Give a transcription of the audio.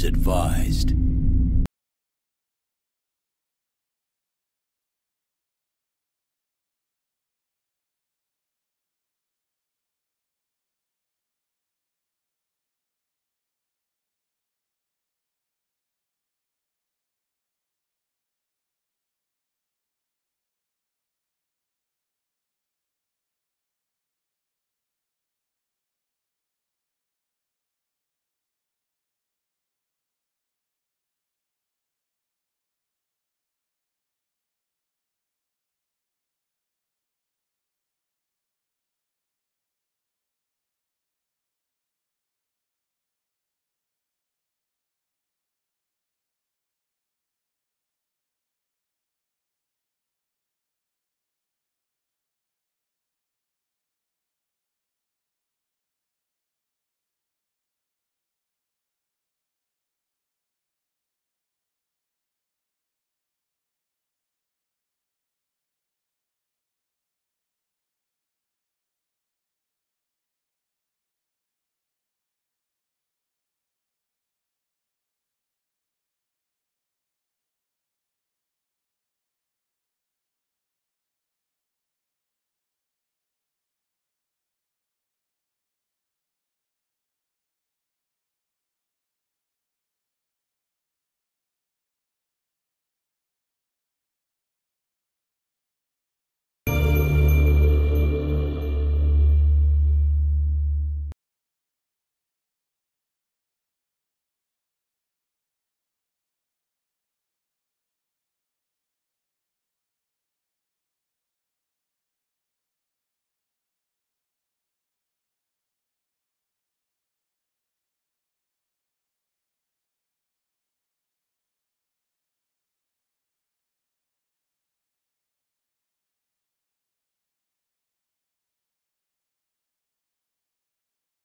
is advised.